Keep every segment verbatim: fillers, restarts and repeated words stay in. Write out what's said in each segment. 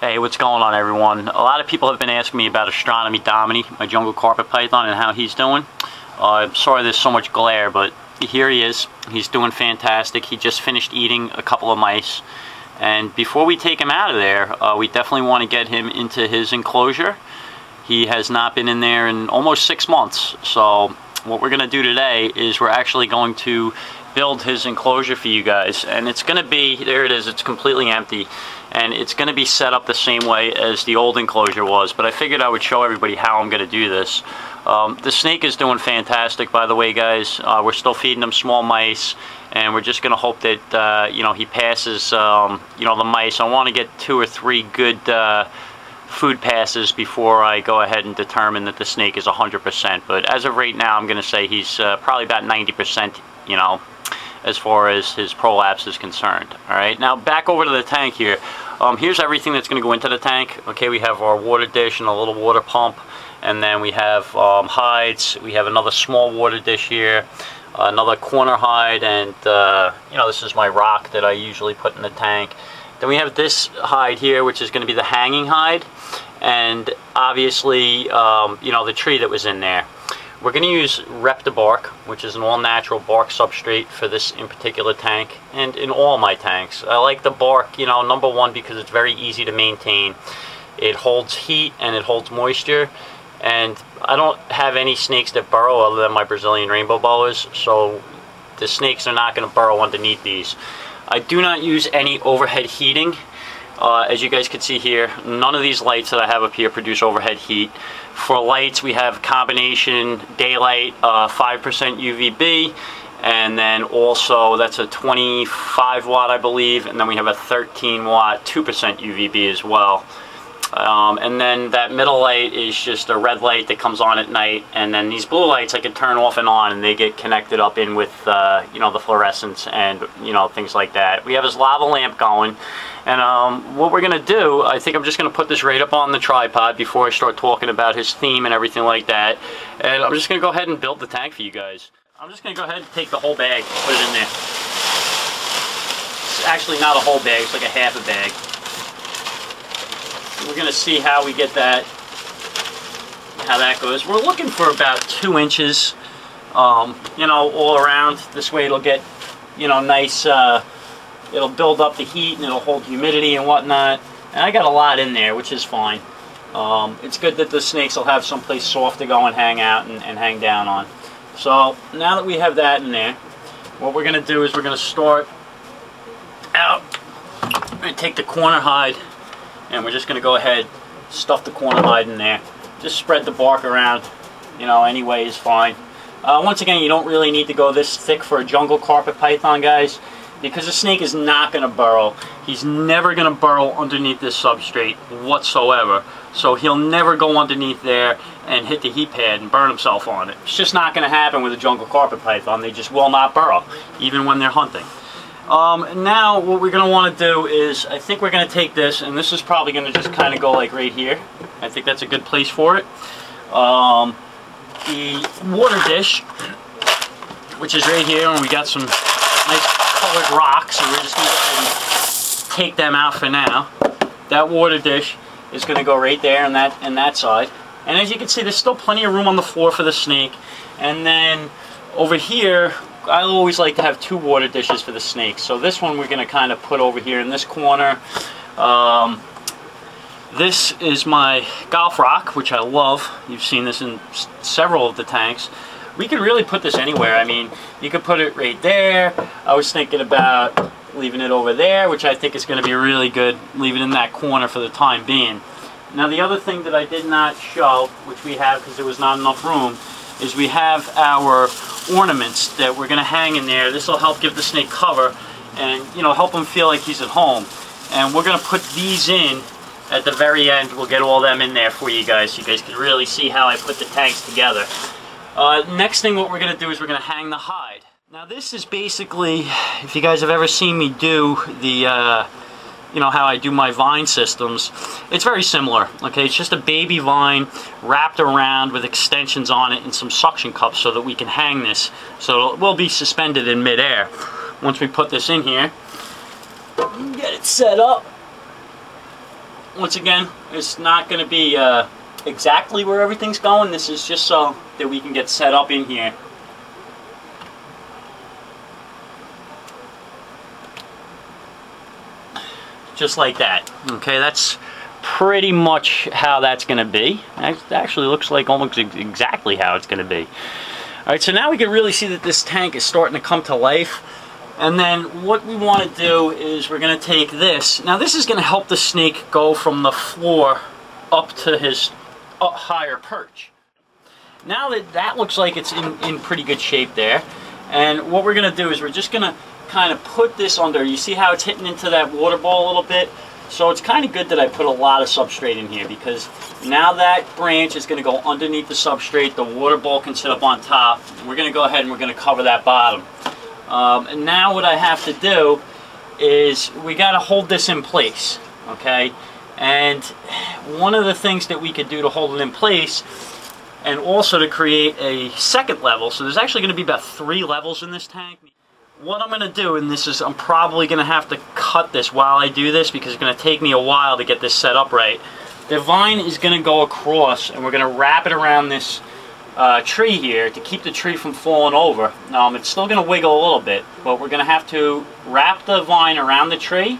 Hey, what's going on, everyone? A lot of people have been asking me about Astronomo Domine, my jungle carpet python, and how he's doing. Uh, I'm sorry there's so much glare, but here he is. He's doing fantastic. He just finished eating a couple of mice. And before we take him out of there, uh, we definitely want to get him into his enclosure. He has not been in there in almost six months. So what we're going to do today is we're actually going to build his enclosure for you guys, and it's going to be, there it is, it's completely empty, and it's going to be set up the same way as the old enclosure was, but I figured I would show everybody how I'm going to do this. Um, the snake is doing fantastic, by the way, guys. Uh, we're still feeding him small mice, and we're just going to hope that uh, you know, he passes um, you know, the mice. I want to get two or three good uh, food passes before I go ahead and determine that the snake is one hundred percent, but as of right now, I'm going to say he's uh, probably about ninety percent, you know, as far as his prolapse is concerned. Alright, now back over to the tank here. Um, here's everything that's going to go into the tank. Okay, we have our water dish and a little water pump, and then we have um, hides. We have another small water dish here, another corner hide, and uh, you know, this is my rock that I usually put in the tank. Then we have this hide here, which is going to be the hanging hide, and obviously um, you know, the tree that was in there. We're going to use ReptoBark, which is an all-natural bark substrate for this in particular tank, and in all my tanks. I like the bark, you know, number one, because it's very easy to maintain. It holds heat and it holds moisture, and I don't have any snakes that burrow other than my Brazilian rainbow boas, so the snakes are not going to burrow underneath these. I do not use any overhead heating. Uh, as you guys can see here, none of these lights that I have up here produce overhead heat. For lights, we have combination daylight, uh, five percent U V B, and then also that's a twenty-five watt, I believe, and then we have a thirteen watt, two percent U V B as well. Um, and then that middle light is just a red light that comes on at night, and then these blue lights I can turn off and on, and they get connected up in with uh, you know, the fluorescence and, you know, things like that. We have this lava lamp going, and um, what we're gonna do, I think I'm just gonna put this right up on the tripod before I start talking about his theme and everything like that, and I'm just gonna go ahead and build the tank for you guys. I'm just gonna go ahead and take the whole bag and put it in there. It's actually not a whole bag, it's like a half a bag. We're going to see how we get that, how that goes. We're looking for about two inches, um, you know, all around. This way it'll get, you know, nice, uh, it'll build up the heat and it'll hold humidity and whatnot. And I got a lot in there, which is fine. Um, it's good that the snakes will have someplace soft to go and hang out and, and hang down on. So now that we have that in there, what we're going to do is we're going to start out and take the corner hide. And we're just going to go ahead, stuff the corner hide in there. Just spread the bark around, you know, any way is fine. Uh, once again, you don't really need to go this thick for a jungle carpet python, guys, because the snake is not going to burrow. He's never going to burrow underneath this substrate whatsoever. So he'll never go underneath there and hit the heat pad and burn himself on it. It's just not going to happen with a jungle carpet python. They just will not burrow, even when they're hunting. Um, now what we're going to want to do is, I think we're going to take this, and this is probably going to just kind of go like right here. I think that's a good place for it. Um, the water dish, which is right here, and we got some nice colored rocks, and we're just going to take them out for now. That water dish is going to go right there on that, on that side. And as you can see, there's still plenty of room on the floor for the snake. And then over here, I always like to have two water dishes for the snakes. So this one we're going to kind of put over here in this corner. Um, this is my golf rock, which I love. You've seen this in s several of the tanks. We could really put this anywhere. I mean, you could put it right there. I was thinking about leaving it over there, which I think is going to be really good. Leave it in that corner for the time being. Now the other thing that I did not show, which we have because there was not enough room, is we have our ornaments that we're going to hang in there. This will help give the snake cover and, you know, help him feel like he's at home. And we're going to put these in at the very end. We'll get all them in there for you guys so you guys can really see how I put the tanks together. Uh, next thing what we're going to do is we're going to hang the hide. Now this is basically, if you guys have ever seen me do the, uh, you know, how I do my vine systems, it's very similar. Okay, it's just a baby vine wrapped around with extensions on it and some suction cups so that we can hang this, so it will be suspended in midair. Once we put this in here, get it set up, once again, it's not going to be uh, exactly where everything's going. This is just so that we can get set up in here. Just like that. Okay, that's pretty much how that's going to be. It actually looks like almost exactly how it's going to be. Alright, so now we can really see that this tank is starting to come to life. And then what we want to do is we're going to take this. Now this is going to help the snake go from the floor up to his up higher perch. Now that that looks like it's in, in pretty good shape there. And what we're going to do is we're just going to kind of put this under. You see how it's hitting into that water bowl a little bit? So it's kind of good that I put a lot of substrate in here, because now that branch is going to go underneath the substrate. The water bowl can sit up on top. We're going to go ahead and we're going to cover that bottom. Um, and now what I have to do is we got to hold this in place, okay? And one of the things that we could do to hold it in place, and also to create a second level, so there's actually going to be about three levels in this tank. What I'm going to do, and this is, I'm probably going to have to cut this while I do this because it's going to take me a while to get this set up right. The vine is going to go across and we're going to wrap it around this uh, tree here to keep the tree from falling over. Um, it's still going to wiggle a little bit, but we're going to have to wrap the vine around the tree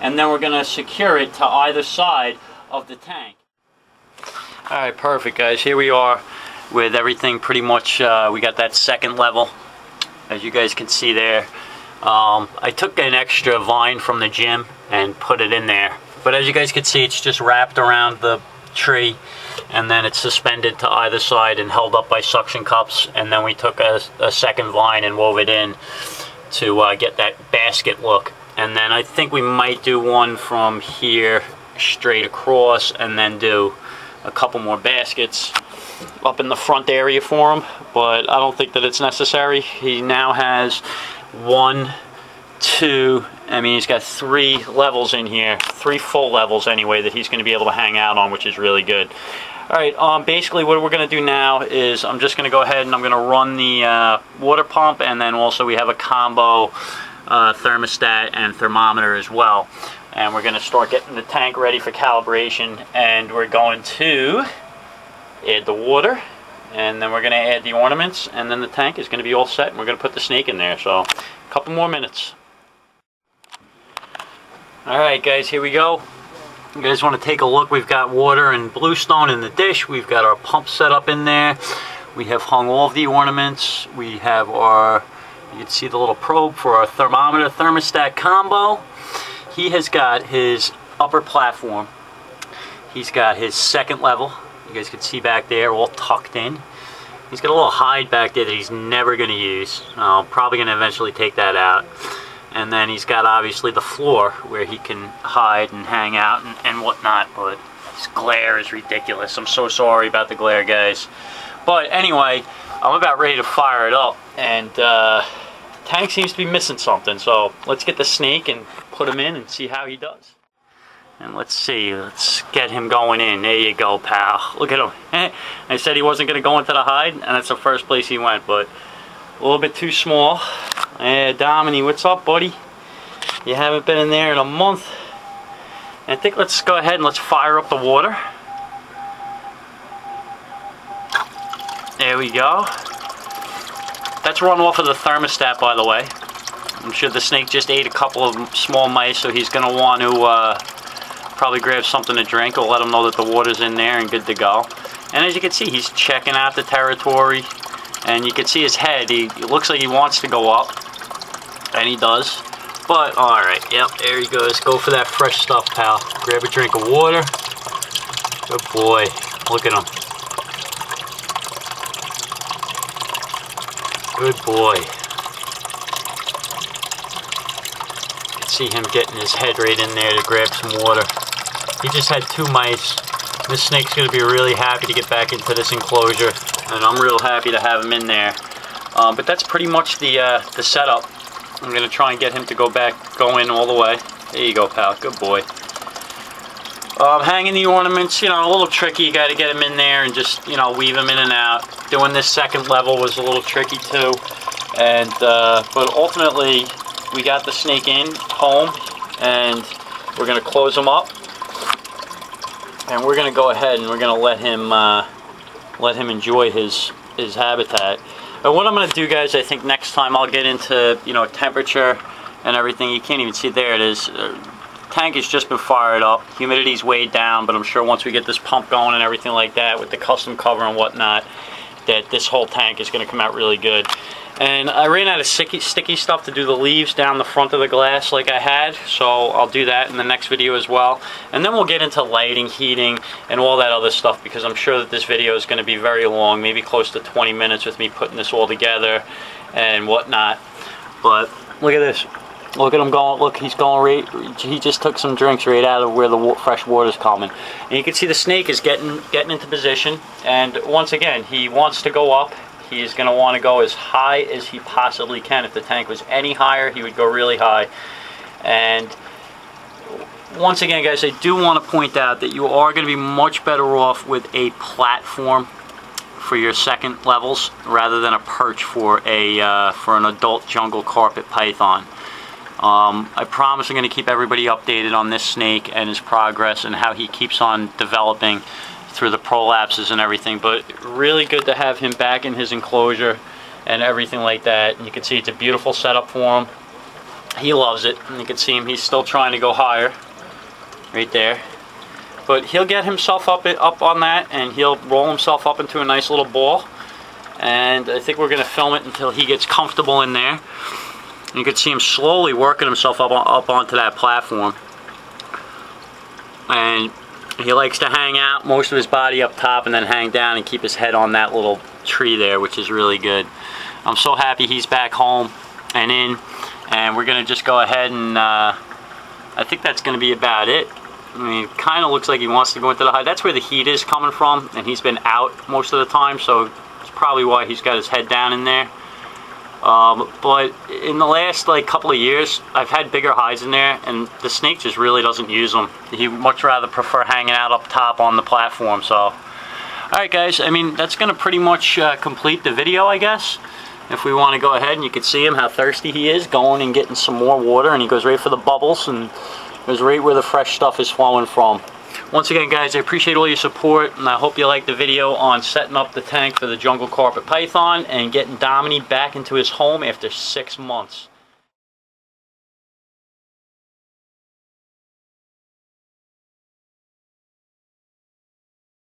and then we're going to secure it to either side of the tank. Alright, perfect guys. Here we are with everything pretty much, uh, we got that second level. As you guys can see there, um, I took an extra vine from the gym and put it in there. But as you guys can see, it's just wrapped around the tree and then it's suspended to either side and held up by suction cups. And then we took a, a second vine and wove it in to uh, get that basket look. And then I think we might do one from here straight across and then do a couple more baskets up in the front area for him, but I don't think that it's necessary. He now has one, two, I mean he's got three levels in here, three full levels anyway that he's going to be able to hang out on, which is really good. Alright, um, basically what we're going to do now is I'm just going to go ahead and I'm going to run the uh, water pump, and then also we have a combo uh, thermostat and thermometer as well. And we're going to start getting the tank ready for calibration, and we're going to add the water, and then we're going to add the ornaments, and then the tank is going to be all set, and we're going to put the snake in there. So a couple more minutes. Alright guys, here we go. You guys want to take a look. We've got water and bluestone in the dish. We've got our pump set up in there. We have hung all of the ornaments. We have our, you can see the little probe for our thermometer thermostat combo. He has got his upper platform. He's got his second level. You guys can see back there, all tucked in. He's got a little hide back there that he's never going to use. I'm uh, probably going to eventually take that out. And then he's got, obviously, the floor where he can hide and hang out and, and whatnot. But his glare is ridiculous. I'm so sorry about the glare, guys. But anyway, I'm about ready to fire it up. And uh, the tank seems to be missing something. So let's get the snake and put him in and see how he does. And let's see, let's get him going in. There you go, pal. Look at him. I said he wasn't going to go into the hide, and that's the first place he went, but a little bit too small. Hey, Domini, what's up, buddy? You haven't been in there in a month. And I think let's go ahead and let's fire up the water. There we go. That's run off of the thermostat, by the way. I'm sure the snake just ate a couple of small mice, so he's going to want to... Uh, probably grab something to drink. I'll let him know that the water's in there and good to go. And as you can see, he's checking out the territory, and you can see his head. He it looks like he wants to go up, and he does. But alright, yep, there he goes. Go for that fresh stuff, pal. Grab a drink of water. Good boy. Look at him. Good boy. You can see him getting his head right in there to grab some water. He just had two mice. This snake's going to be really happy to get back into this enclosure, and I'm real happy to have him in there. Um, but that's pretty much the uh, the setup. I'm going to try and get him to go back, go in all the way. There you go, pal. Good boy. Um, hanging the ornaments, you know, a little tricky. You got to get him in there and just, you know, weave him in and out. Doing this second level was a little tricky too. And uh, but ultimately, we got the snake in home, and we're going to close him up. and we're going to go ahead and we're going to let him uh, let him enjoy his his habitat. And what I'm going to do, guys, I think next time I'll get into, you know, temperature and everything. You can't even see, there it is. Uh, tank has just been fired up. Humidity's way down, but I'm sure once we get this pump going and everything like that with the custom cover and whatnot, that this whole tank is going to come out really good. And I ran out of sticky, sticky stuff to do the leaves down the front of the glass like I had, so I'll do that in the next video as well. And then we'll get into lighting, heating, and all that other stuff, because I'm sure that this video is going to be very long, maybe close to twenty minutes with me putting this all together and whatnot. But look at this. Look at him going. Look, he's going right. He just took some drinks right out of where the fresh water's coming. And you can see the snake is getting getting into position. And once again, he wants to go up. He's going to want to go as high as he possibly can. If the tank was any higher, he would go really high. And once again, guys, I do want to point out that you are going to be much better off with a platform for your second levels rather than a perch for a uh, for an adult jungle carpet python. Um, I promise I'm going to keep everybody updated on this snake and his progress and how he keeps on developing through the prolapses and everything. But really good to have him back in his enclosure and everything like that. And you can see it's a beautiful setup for him. He loves it. And you can see him, he's still trying to go higher right there. But he'll get himself up, up on that, and he'll roll himself up into a nice little ball. And I think we're going to film it until he gets comfortable in there. You could see him slowly working himself up, on, up onto that platform. And he likes to hang out most of his body up top and then hang down and keep his head on that little tree there, which is really good. I'm so happy he's back home and in. And we're going to just go ahead and uh, I think that's going to be about it. I mean, it kind of looks like he wants to go into the high. That's where the heat is coming from, and he's been out most of the time, so it's probably why he's got his head down in there. Um, but in the last like couple of years, I've had bigger hides in there, and the snake just really doesn't use them. He much rather prefer hanging out up top on the platform. So, all right, guys. I mean, that's gonna pretty much uh, complete the video, I guess. If we want to go ahead, and you can see him how thirsty he is, going and getting some more water, and he goes right for the bubbles, and goes right where the fresh stuff is flowing from. Once again, guys, I appreciate all your support, and I hope you liked the video on setting up the tank for the jungle carpet python and getting Domine back into his home after six months.